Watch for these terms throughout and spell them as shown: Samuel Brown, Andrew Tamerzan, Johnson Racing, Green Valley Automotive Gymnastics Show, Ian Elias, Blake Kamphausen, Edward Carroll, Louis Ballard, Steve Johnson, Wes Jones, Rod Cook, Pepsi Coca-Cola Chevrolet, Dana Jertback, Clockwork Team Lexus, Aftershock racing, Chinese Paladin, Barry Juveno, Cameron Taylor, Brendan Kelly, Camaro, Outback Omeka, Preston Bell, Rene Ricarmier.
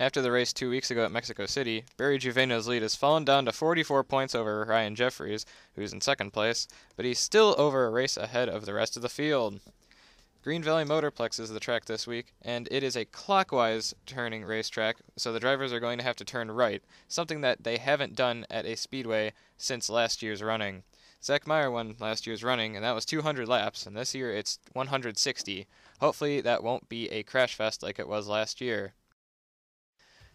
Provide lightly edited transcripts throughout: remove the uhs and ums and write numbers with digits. After the race 2 weeks ago at Mexico City, Barry Juveno's lead has fallen down to 44 points over Ryan Jeffries, who's in second place, but he's still over a race ahead of the rest of the field. Green Valley Motorplex is the track this week, and it is a clockwise turning racetrack, so the drivers are going to have to turn right, something that they haven't done at a speedway since last year's running. Zach Meyer won last year's running, and that was 200 laps, and this year it's 160. Hopefully that won't be a crash fest like it was last year.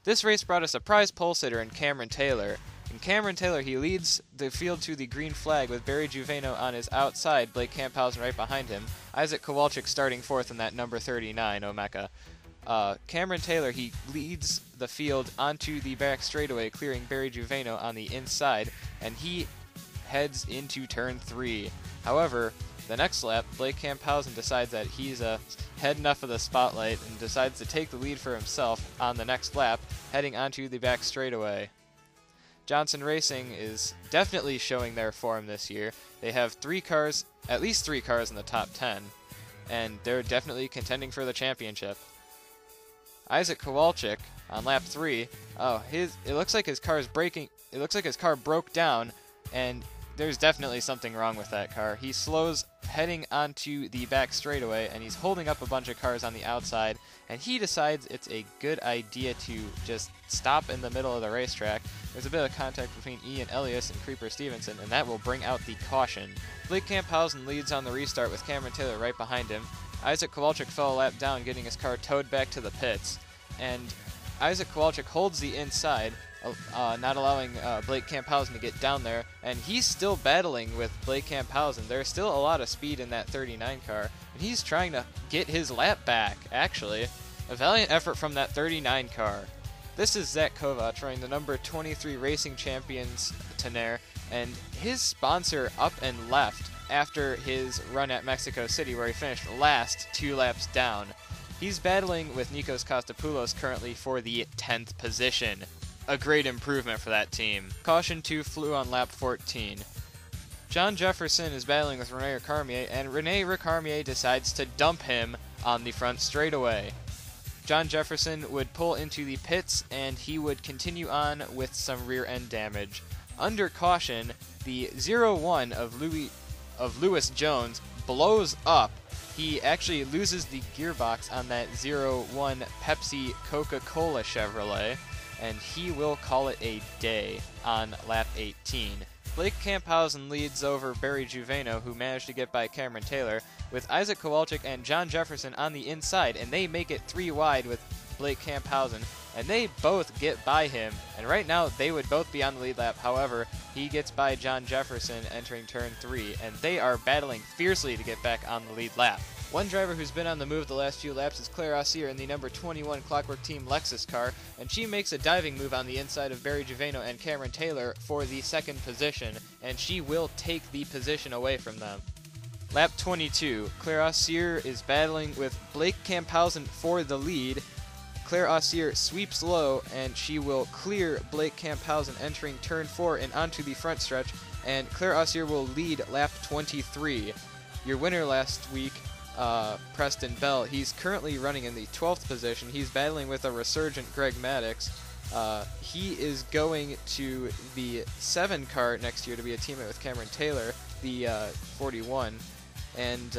This race brought us a prize pole sitter in Cameron Taylor. In Cameron Taylor, he leads the field to the green flag with Barry Juveno on his outside, Blake Kamphausen right behind him, Isaac Kowalczyk starting fourth in that number 39 Omeka. Cameron Taylor, he leads the field onto the back straightaway, clearing Barry Juveno on the inside, and he heads into turn 3. However, the next lap, Blake Kamphausen decides that he's had enough of the spotlight and decides to take the lead for himself on the next lap, heading onto the back straightaway. Johnson Racing is definitely showing their form this year. They have at least three cars in the top 10, and they're definitely contending for the championship. Isaac Kowalczyk on lap 3. It looks like his car broke down, and there's definitely something wrong with that car. He slows heading onto the back straightaway, and he's holding up a bunch of cars on the outside, and he decides it's a good idea to just stop in the middle of the racetrack. There's a bit of contact between Ian Elias and Creeper Stevenson, and that will bring out the caution. Blake Kamphausen leads on the restart with Cameron Taylor right behind him. Isaac Kowalczyk fell a lap down, getting his car towed back to the pits, and Isaac Kowalczyk holds the inside, not allowing Blake Kamphausen to get down there, and he's still battling with Blake Kamphausen. There's still a lot of speed in that 39 car, and he's trying to get his lap back, actually. A valiant effort from that 39 car. This is Zach Kovach running the number 23 Racing Champions Tenaire, and his sponsor up and left after his run at Mexico City, where he finished last 2 laps down. He's battling with Nikos Kostopoulos currently for the 10th position. A great improvement for that team. Caution 2 flew on lap 14. John Jefferson is battling with Rene Ricarmier, and Rene Ricarmier decides to dump him on the front straightaway. John Jefferson would pull into the pits, and he would continue on with some rear-end damage. Under caution, the 0-1 of Louis Jones blows up. He actually loses the gearbox on that 0-1 Pepsi Coca-Cola Chevrolet, and he will call it a day on lap 18. Blake Kamphausen leads over Barry Juveno, who managed to get by Cameron Taylor, with Isaac Kowalczyk and John Jefferson on the inside, and they make it 3 wide with Blake Kamphausen, and they both get by him, and right now they would both be on the lead lap. However, he gets by John Jefferson entering turn 3, and they are battling fiercely to get back on the lead lap. One driver who's been on the move the last few laps is Claire Ossier in the number 21 Clockwork Team Lexus car, and she makes a diving move on the inside of Barry Juveno and Cameron Taylor for the 2nd position, and she will take the position away from them. Lap 22, Claire Ossier is battling with Blake Kamphausen for the lead. Claire Ossier sweeps low, and she will clear Blake Kamphausen entering turn 4 and onto the front stretch, and Claire Ossier will lead lap 23. Your winner last week, Preston Bell, he's currently running in the 12th position. He's battling with a resurgent Greg Maddox. He is going to the 7 car next year to be a teammate with Cameron Taylor, the 41. And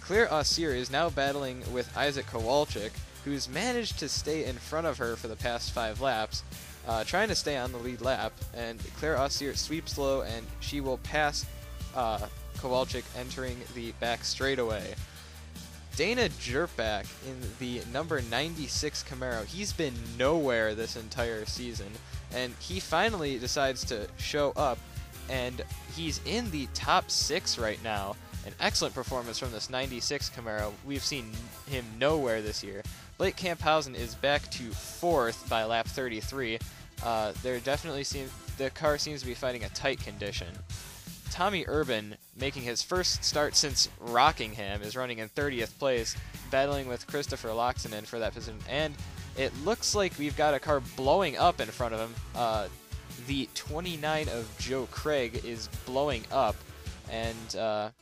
Claire Ossier is now battling with Isaac Kowalczyk, who's managed to stay in front of her for the past 5 laps, trying to stay on the lead lap. And Claire Ossier sweeps low, and she will pass Kowalczyk entering the back straightaway. Dana Jertback in the number 96 Camaro. He's been nowhere this entire season, and he finally decides to show up, and he's in the top 6 right now. An excellent performance from this 96 Camaro. We've seen him nowhere this year. Blake Kamphausen is back to 4th by lap 33. The car seems to be fighting a tight condition. Tommy Urban, making his first start since Rockingham, is running in 30th place, battling with Christopher Loxanen for that position, and it looks like we've got a car blowing up in front of him. The 29 of Joe Craig is blowing up, and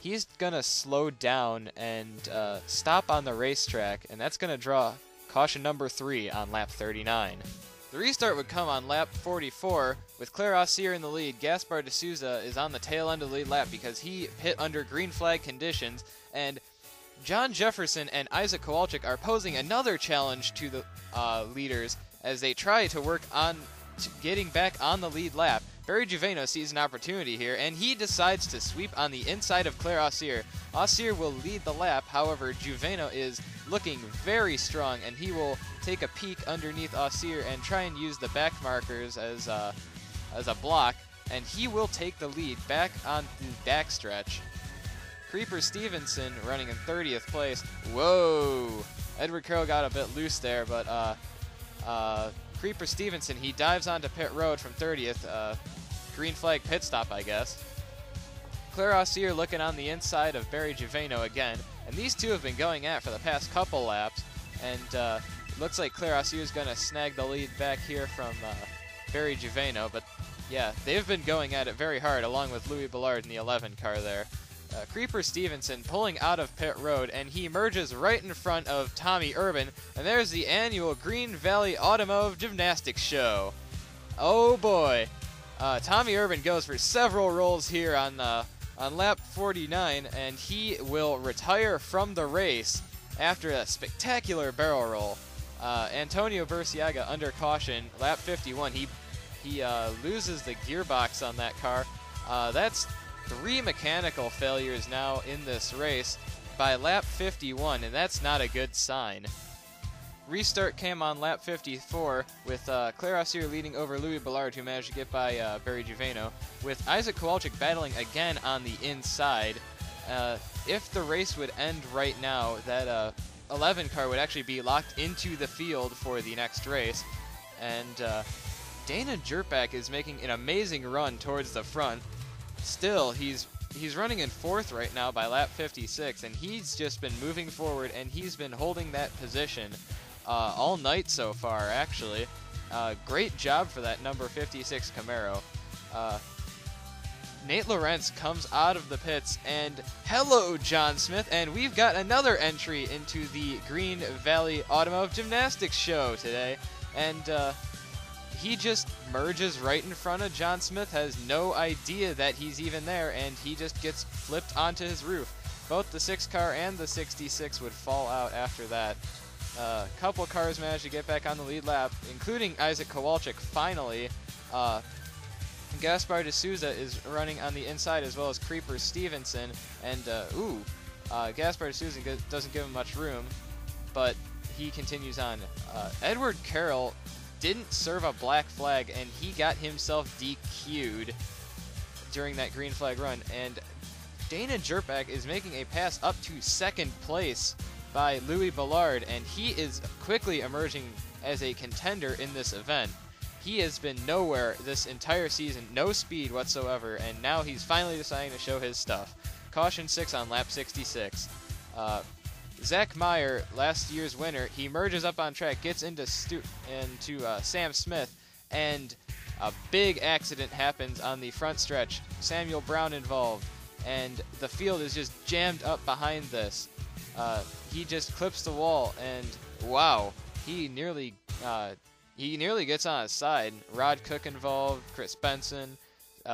he's going to slow down and stop on the racetrack, and that's going to draw caution number 3 on lap 39. The restart would come on lap 44, with Claire Ossier in the lead. Gaspar D'Souza is on the tail end of the lead lap because he pit under green flag conditions, and John Jefferson and Isaac Kowalczyk are posing another challenge to the leaders as they try to work on getting back on the lead lap. Barry Juveno sees an opportunity here, and he decides to sweep on the inside of Claire Ossier. Ossier will lead the lap, however, Juveno is looking very strong, and he will take a peek underneath Ossier and try and use the back markers as a block, and he will take the lead back on the backstretch. Creeper Stevenson running in 30th place. Whoa! Edward Carroll got a bit loose there, but Creeper Stevenson, he dives onto pit road from 30th. Green flag pit stop, I guess. Claire Ossier looking on the inside of Barry Juveno again, and these two have been going at for the past couple laps, and looks like Claire Ossier is going to snag the lead back here from Barry Juveno, but yeah, they've been going at it very hard along with Louis Ballard in the 11 car there. Creeper Stevenson pulling out of pit road, and he emerges right in front of Tommy Urban, and there's the annual Green Valley Automotive Gymnastics Show. Oh boy. Tommy Urban goes for several rolls here on lap 49, and he will retire from the race after a spectacular barrel roll. Antonio Burciaga under caution, lap 51. He loses the gearbox on that car. That's 3 mechanical failures now in this race by lap 51, and that's not a good sign. Restart came on lap 54 with Claire Ossier leading over Louis Ballard, who managed to get by Barry Juveno, with Isaac Kowalczyk battling again on the inside. If the race would end right now, that 11 car would actually be locked into the field for the next race, and Dana Jertback is making an amazing run towards the front. Still, he's running in 4th right now by lap 56, and he's just been moving forward, and he's been holding that position all night so far, actually. Great job for that number 56 Camaro. Nate Lawrence comes out of the pits, and hello, John Smith, and we've got another entry into the Green Valley Automotive Gymnastics Show today, and he just merges right in front of John Smith, has no idea that he's even there, and he just gets flipped onto his roof. Both the 6 car and the 66 would fall out after that. A couple cars managed to get back on the lead lap, including Isaac Kowalczyk finally. Gaspar D'Souza is running on the inside, as well as Creeper Stevenson, and Gaspar D'Souza doesn't give him much room, but he continues on. Edward Carroll didn't serve a black flag, and he got himself DQ'd during that green flag run, and Dana Jertback is making a pass up to 2nd place by Louis Ballard, and he is quickly emerging as a contender in this event. He has been nowhere this entire season, no speed whatsoever, and now he's finally deciding to show his stuff. Caution 6 on lap 66. Zach Meyer, last year's winner, he merges up on track, gets into Sam Smith, and a big accident happens on the front stretch. Samuel Brown involved, and the field is just jammed up behind this. He just clips the wall, and wow, he nearly gets on his side. Rod Cook involved, Chris Benson,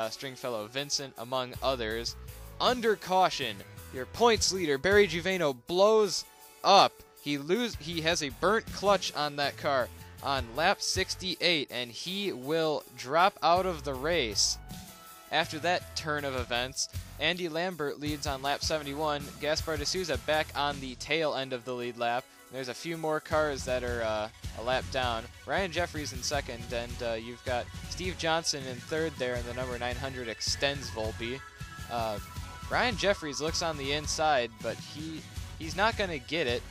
Stringfellow Vincent, among others. Under caution, your points leader, Barry Juveno, blows up. He has a burnt clutch on that car on lap 68, and he will drop out of the race. After that turn of events, Andy Lambert leads on lap 71, Gaspar D'Souza back on the tail end of the lead lap. There's a few more cars that are a lap down. Ryan Jeffries in 2nd, and you've got Steve Johnson in 3rd there, and the number 900 extends Volpe. Ryan Jeffries looks on the inside, but he's not going to get it.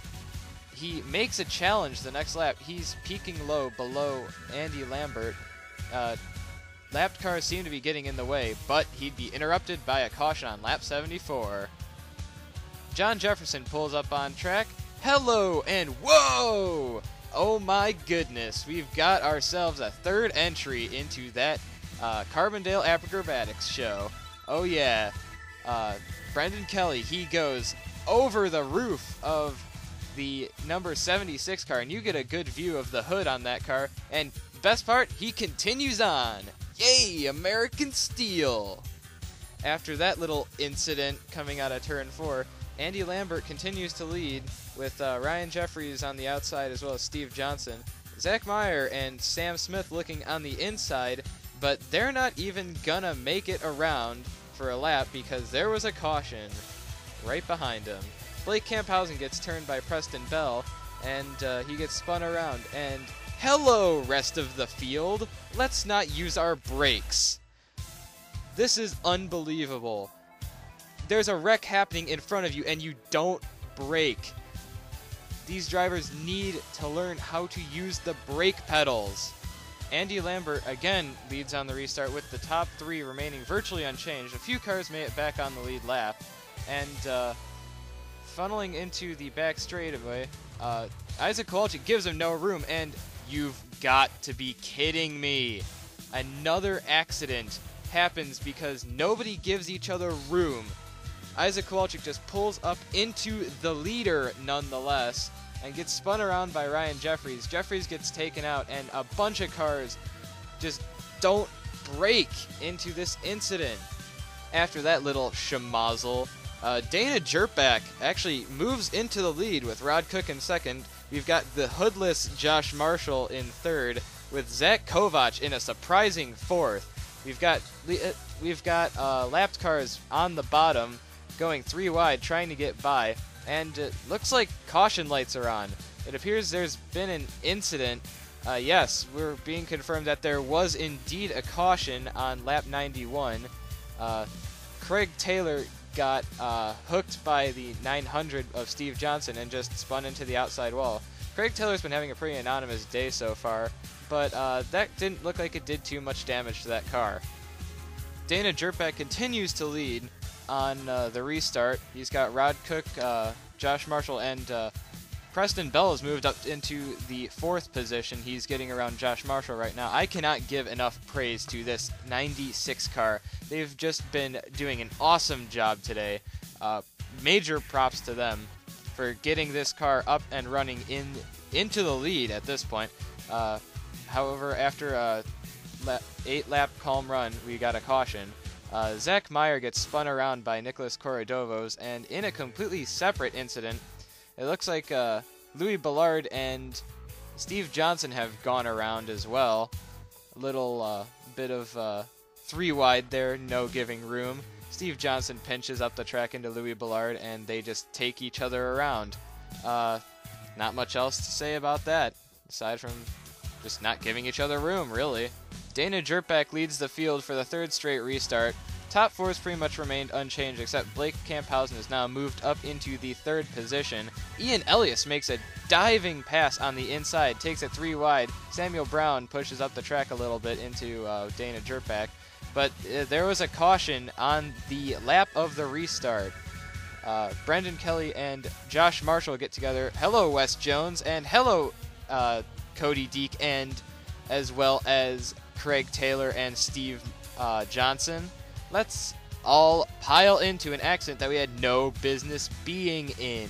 He makes a challenge the next lap. He's peaking low below Andy Lambert. Lapped cars seem to be getting in the way, but he'd be interrupted by a caution on lap 74. John Jefferson pulls up on track. Hello and whoa! Oh my goodness, we've got ourselves a 3rd entry into that Carbondale Acrobatics show. Oh yeah. Brendan Kelly, he goes over the roof of the number 76 car, and you get a good view of the hood on that car. And best part, he continues on. Yay, American Steel! After that little incident coming out of turn 4, Andy Lambert continues to lead with Ryan Jeffries on the outside, as well as Steve Johnson. Zach Meyer and Sam Smith looking on the inside, but they're not even gonna make it around for a lap because there was a caution right behind him. Blake Kamphausen gets turned by Preston Bell, and he gets spun around. And hello, rest of the field. Let's not use our brakes. This is unbelievable. There's a wreck happening in front of you, and you don't brake. These drivers need to learn how to use the brake pedals. Andy Lambert again leads on the restart with the top three remaining virtually unchanged. A few cars made it back on the lead lap, and funneling into the back straightaway, Isaac Kowalczyk gives him no room, and you've got to be kidding me. Another accident happens because nobody gives each other room. Isaac Kowalczyk just pulls up into the leader nonetheless and gets spun around by Ryan Jeffries. Jeffries gets taken out, and a bunch of cars just don't break into this incident. After that little schmozzle, Dana Jertback actually moves into the lead with Rod Cook in second. We've got the hoodless Josh Marshall in third, with Zach Kovach in a surprising fourth. We've got lapped cars on the bottom, going three wide, trying to get by, and it looks like caution lights are on. It appears there's been an incident. Yes, we're being confirmed that there was indeed a caution on lap 91. Craig Taylor got hooked by the 900 of Steve Johnson and just spun into the outside wall. Craig Taylor's been having a pretty anonymous day so far, but that didn't look like it did too much damage to that car. Dana Jertback continues to lead on the restart. He's got Rod Cook, Josh Marshall, and Preston Bell has moved up into the fourth position. He's getting around Josh Marshall right now. I cannot give enough praise to this 96 car. They've just been doing an awesome job today. Major props to them for getting this car up and running into the lead at this point. However, after a 8-lap calm run, we got a caution. Zach Meyer gets spun around by Nicholas Corradoros, and in a completely separate incident, it looks like Louis Ballard and Steve Johnson have gone around as well. A little bit of three wide there, no giving room. Steve Johnson pinches up the track into Louis Ballard, and they just take each other around. Not much else to say about that, aside from just not giving each other room, really. Dana Jertback leads the field for the third straight restart. Top four has pretty much remained unchanged, except Blake Kamphausen is now moved up into the third position. Ian Elias makes a diving pass on the inside, takes it three wide. Samuel Brown pushes up the track a little bit into Dana Jertback, but there was a caution on the lap of the restart. Brendan Kelly and Josh Marshall get together. Hello, Wes Jones, and hello, Cody Deek, and as well as Craig Taylor and Steve Johnson. Let's all pile into an accident that we had no business being in.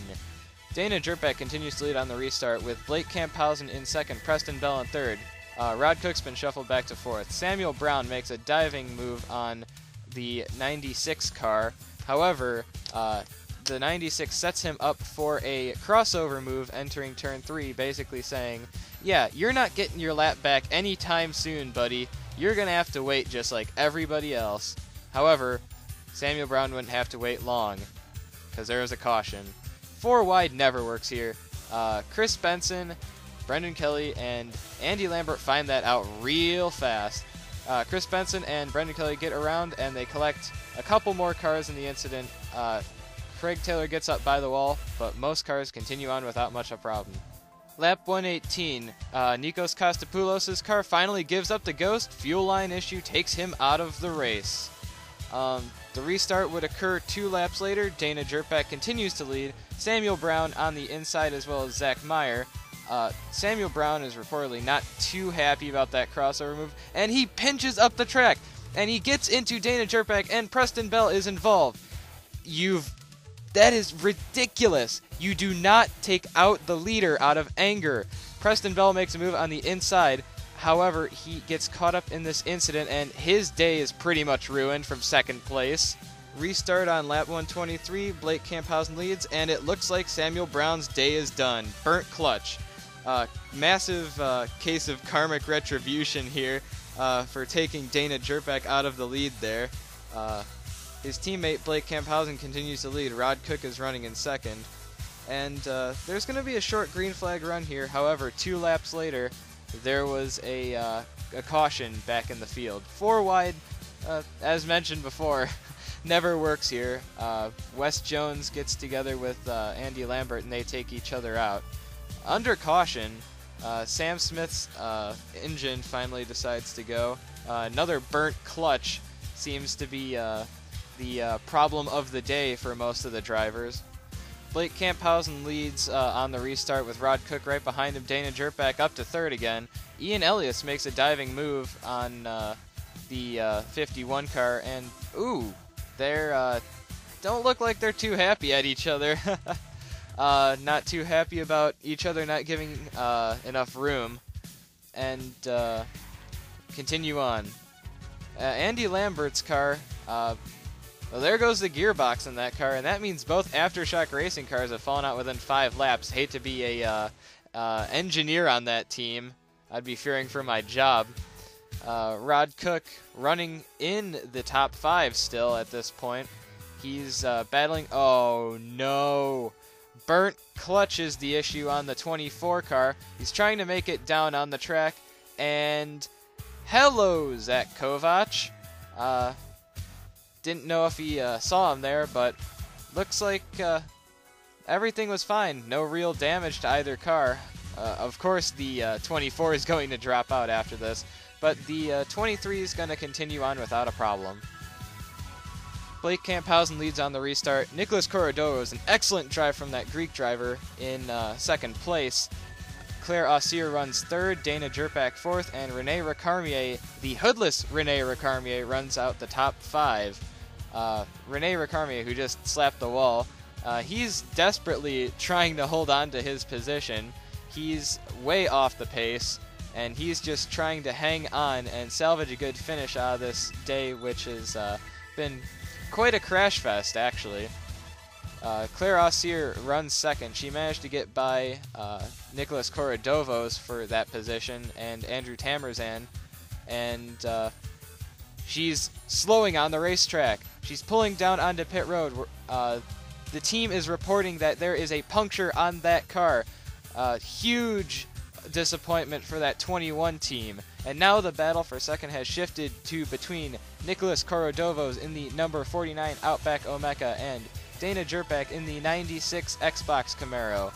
Dana Jertback continues to lead on the restart with Blake Kamphausen in second, Preston Bell in third. Rod Cook's been shuffled back to fourth. Samuel Brown makes a diving move on the 96 car. However, the 96 sets him up for a crossover move entering turn 3, basically saying, yeah, you're not getting your lap back anytime soon, buddy. You're going to have to wait just like everybody else. However, Samuel Brown wouldn't have to wait long because there was a caution. Four wide never works here. Chris Benson, Brendan Kelly, and Andy Lambert find that out real fast. Chris Benson and Brendan Kelly get around, and they collect a couple more cars in the incident. Craig Taylor gets up by the wall, but most cars continue on without much of a problem. Lap 118, Nikos Kostopoulos' car finally gives up the ghost. Fuel line issue takes him out of the race. The restart would occur 2 laps later. Dana Jertback continues to lead. Samuel Brown on the inside, as well as Zach Meyer. Samuel Brown is reportedly not too happy about that crossover move, and he pinches up the track, and he gets into Dana Jertback, and Preston Bell is involved. You've That is ridiculous. You do not take out the leader out of anger. Preston Bell makes a move on the inside. However, he gets caught up in this incident, and his day is pretty much ruined from second place. Restart on lap 123. Blake Kamphausen leads, and it looks like Samuel Brown's day is done. Burnt clutch. Massive case of karmic retribution here for taking Dana Jertback out of the lead there. His teammate Blake Kamphausen continues to lead. Rod Cook is running in second. And there's going to be a short green flag run here. However, 2 laps later, there was a caution back in the field. 4 wide, as mentioned before, never works here. Wes Jones gets together with Andy Lambert, and they take each other out. Under caution, Sam Smith's engine finally decides to go. Another burnt clutch seems to be the problem of the day for most of the drivers. Blake Kamphausen leads on the restart with Rod Cook right behind him. Dana Jertback up to third again. Ian Elias makes a diving move on the 51 car, and ooh, they're don't look like they're too happy at each other. Not too happy about each other not giving enough room, and continue on. Andy Lambert's car, well, there goes the gearbox in that car, and that means both Aftershock Racing cars have fallen out within 5 laps. Hate to be a engineer on that team. I'd be fearing for my job. Rod Cook running in the top 5 still at this point. He's battling. Oh, no. Burnt clutch is the issue on the 24 car. He's trying to make it down on the track, and hello, Zach Kovach. Didn't know if he saw him there, but looks like everything was fine. No real damage to either car. Of course, the 24 is going to drop out after this, but the 23 is going to continue on without a problem. Blake Kamphausen leads on the restart. Nicholas Corradoros, an excellent drive from that Greek driver, in second place. Claire Ossier runs third, Dana Jertback fourth, and Rene Ricarmier, the hoodless Rene Ricarmier, runs out the top 5. Rene Ricarmier, who just slapped the wall, he's desperately trying to hold on to his position. He's way off the pace, and he's just trying to hang on and salvage a good finish out of this day, which has been quite a crash fest, actually. Claire Ossier runs second. She managed to get by Nicholas Corradoros for that position and Andrew Tamerzan, and she's slowing on the racetrack. She's pulling down onto pit road. The team is reporting that there is a puncture on that car. Huge disappointment for that 21 team. And now the battle for second has shifted to between Nicholas Corradoros in the number 49 Outback Omeka and Dana Jertback in the 96 Xbox Camaro.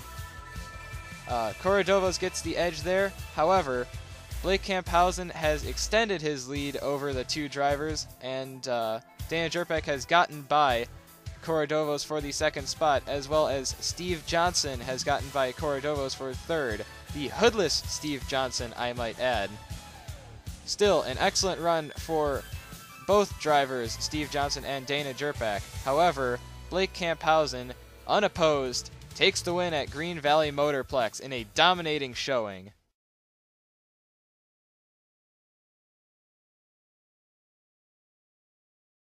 Corradoros gets the edge there. However, Blake Kamphausen has extended his lead over the 2 drivers, and Dana Jertback has gotten by Corradoros for the 2nd spot, as well as Steve Johnson has gotten by Corradoros for 3rd. The hoodless Steve Johnson, I might add. Still, an excellent run for both drivers, Steve Johnson and Dana Jertback. However, Blake Kamphausen, unopposed, takes the win at Green Valley Motorplex in a dominating showing.